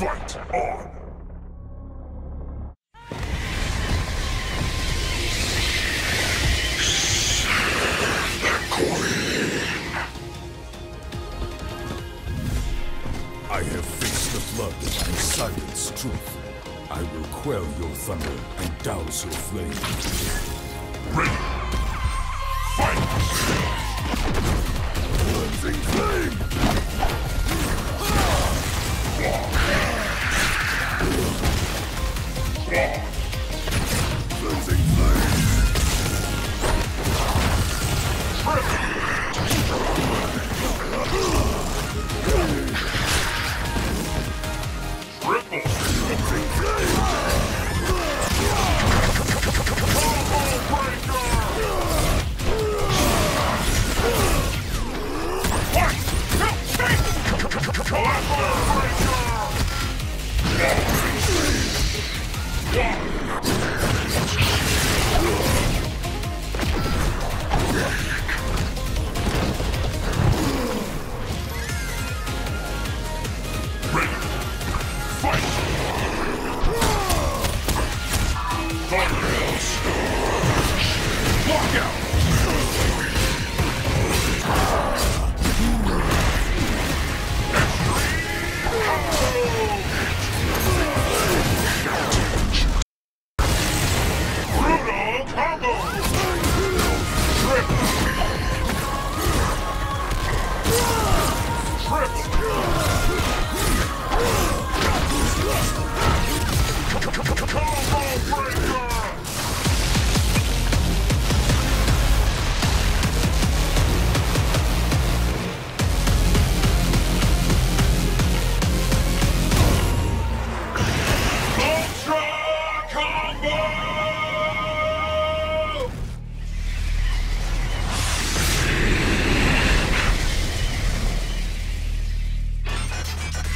Fight on! I have fixed the flood and silenced truth. I will quell your thunder and douse your flame. Ready! Fight! Cleansing flame! Cleansing flame! Ready! Triple! Cleansing flame! Combo breaker! One, two, three! Combo breaker!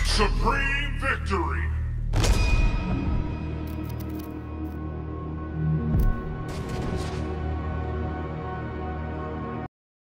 Supreme victory!